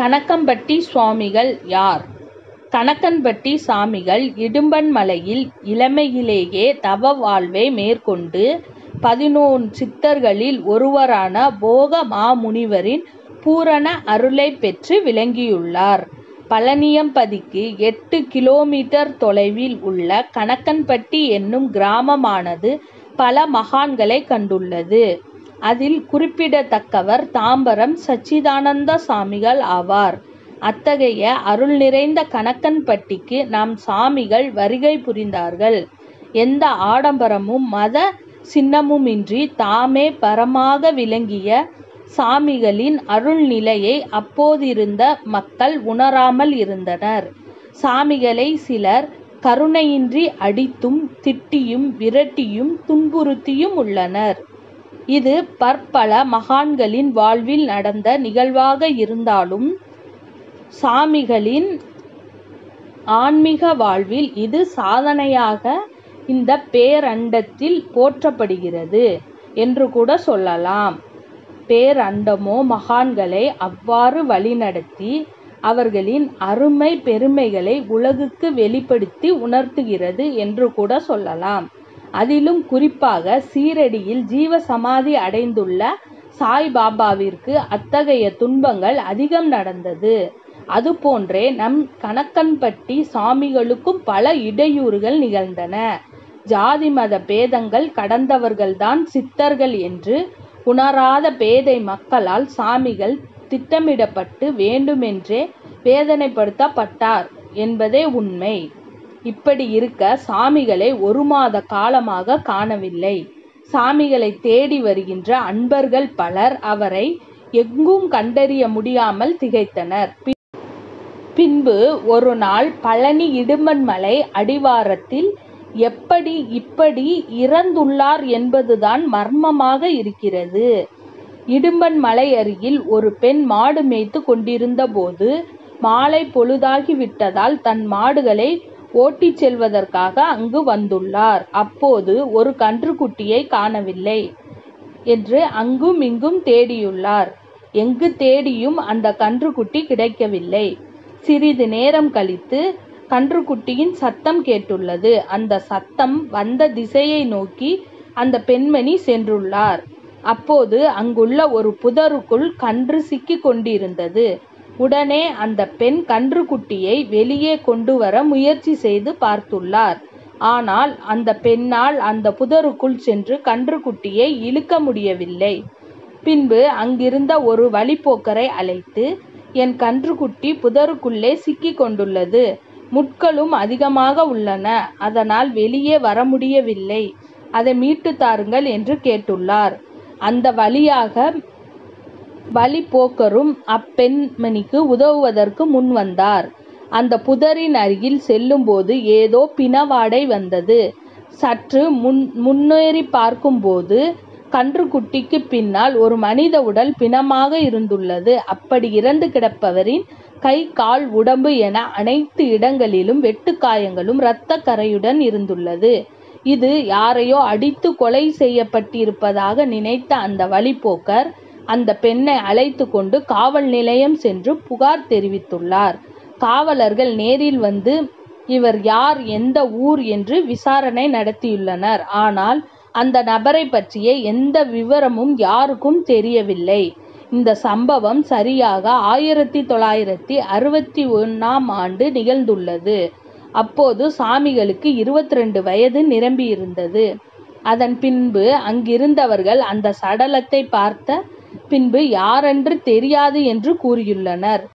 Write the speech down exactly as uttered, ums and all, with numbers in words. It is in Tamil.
கணக்கம்பட்டி சுவாமிகள் யார்? கணக்கன்பட்டி சாமிகள் இடும்பன் மலையில் இளமையிலேயே தவ வாழ்வை மேற்கொண்டு பதினொன்று சித்தர்களில் ஒருவரான போக மாமுனிவரின் பூரண அருளை பெற்று விளங்கியுள்ளார். பழனியம்பதிக்கு எட்டு கிலோமீட்டர் தொலைவில் உள்ள கணக்கன்பட்டி என்னும் கிராமமானது பல மகான்களை கண்டுள்ளது. அதில் குறிப்பிடத்தக்கவர் தாம்பரம் சச்சிதானந்த சாமிகள் ஆவார். அத்தகைய அருள் நிறைந்த கணக்கன்பட்டிக்கு நாம் சாமிகள் வருகை புரிந்தார்கள். எந்த ஆடம்பரமும் மத சின்னமுமின்றி தாமே பரமாக விளங்கிய சாமிகளின் அருள் நிலையை அப்போதிருந்த மக்கள் உணராமல் இருந்தனர். சாமிகளை சிலர் கருணையின்றி அடித்தும் திட்டியும் விரட்டியும் துன்புறுத்தியும் உள்ளனர். இது பற்பல மகான்களின் வாழ்வில் நடந்த நிகழ்வாக இருந்தாலும் சாமிகளின் ஆன்மீக வாழ்வில் இது சாதனையாக இந்த பேரண்டத்தில் போற்றப்படுகிறது என்று கூட சொல்லலாம். பேரண்டமோ மகான்களை அவ்வாறு வழிநடத்தி அவர்களின் அருமை பெருமைகளை உலகுக்கு வெளிப்படுத்தி உணர்த்துகிறது என்று கூட சொல்லலாம். அதிலும் குறிப்பாக சீரடியில் ஜீவசமாதி அடைந்துள்ள சாய் பாபாவிற்கு அத்தகைய துன்பங்கள் அதிகம் நடந்தது. அதுபோன்றே நம் கணக்கன்பட்டி சாமிகளுக்கும் பல இடையூறுகள் நிகழ்ந்தன. ஜாதி மத பேதங்கள் கடந்தவர்கள்தான் சித்தர்கள் என்று உணராத பேதை மக்களால் சாமிகள் திட்டமிடப்பட்டு வேண்டுமென்றே வேதனைப்படுத்தப்பட்டார் என்பதே உண்மை. இப்படி இருக்க சாமிகளை ஒரு மாத காலமாக காணவில்லை. சாமிகளை தேடி வருகின்ற அன்பர்கள் பலர் அவரை எங்கும் கண்டறிய முடியாமல் திகைத்தனர். பின்பு ஒரு நாள் பழனி இடும்பன் மலை அடிவாரத்தில் எப்படி இப்படி இறந்துள்ளார் என்பதுதான் மர்மமாக இருக்கிறது. இடும்பன் மலை அருகில் ஒரு பெண் மாடு மேய்த்து கொண்டிருந்த போது மாலை பொழுதாகிவிட்டதால் தன் மாடுகளை ஓட்டிச் செல்வதற்காக அங்கு வந்துள்ளார். அப்போது ஒரு கன்றுக்குட்டியை காணவில்லை என்று அங்கும் இங்கும் தேடியுள்ளார். எங்கு தேடியும் அந்த கன்றுக்குட்டி கிடைக்கவில்லை. சிறிது நேரம் கழித்து கன்றுக்குட்டியின் சத்தம் கேட்டுள்ளது. அந்த சத்தம் வந்த திசையை நோக்கி அந்த பெண்மணி சென்றுள்ளார். அப்போது அங்குள்ள ஒரு புதருக்குள் கன்று சிக்கி கொண்டிருந்தது. உடனே அந்த பெண் கன்றுக்குட்டியை வெளியே கொண்டு வர முயற்சி செய்து பார்த்துள்ளார். ஆனால் அந்த பெண்ணால் அந்த புதருக்குள் சென்று கன்றுக்குட்டியை இழுக்க முடியவில்லை. பின்பு அங்கிருந்த ஒரு வழிப்போக்கரை அழைத்து, என் கன்றுக்குட்டி புதருக்குள்ளே சிக்கி கொண்டுள்ளது, முட்களும் அதிகமாக உள்ளன, அதனால் வெளியே வர முடியவில்லை, அதை மீட்டு தாருங்கள் என்று கேட்டுள்ளார். அந்த வழியாக வழிப்போக்கரும் அப்பெண்மணிக்கு உதவுவதற்கு முன் வந்தார். அந்த புதரின் அருகில் செல்லும்போது ஏதோ பிணவாடை வந்தது. சற்று முன் முன்னேறி பார்க்கும்போது கன்றுக்குட்டிக்கு பின்னால் ஒரு மனித உடல் பிணமாக இருந்துள்ளது. அப்படி இறந்து கிடப்பவரின் கை கால் உடம்பு என அனைத்து இடங்களிலும் வெட்டுக்காயங்களும் இரத்த கரையுடன் இருந்துள்ளது. இது யாரையோ அடித்து கொலை செய்யப்பட்டிருப்பதாக நினைத்த அந்த வழிப்போக்கர் அந்த பெண்ணை அழைத்து கொண்டு காவல் நிலையம் சென்று புகார் தெரிவித்துள்ளார். காவலர்கள் நேரில் வந்து இவர் யார், எந்த ஊர் என்று விசாரணை நடத்தியுள்ளனர். ஆனால் அந்த நபரை பற்றிய எந்த விவரமும் யாருக்கும் தெரியவில்லை. இந்த சம்பவம் சரியாக ஆயிரத்தி தொள்ளாயிரத்தி அறுபத்தி ஒன்றாம் ஆண்டு நிகழ்ந்துள்ளது. அப்போது சாமிகளுக்கு இருபத்தி ரெண்டு வயது நிரம்பியிருந்தது. அதன் பின்பு அங்கிருந்தவர்கள் அந்த சடலத்தை பார்த்த பின்பு யாரென்று தெரியாது என்று கூறியுள்ளனர்.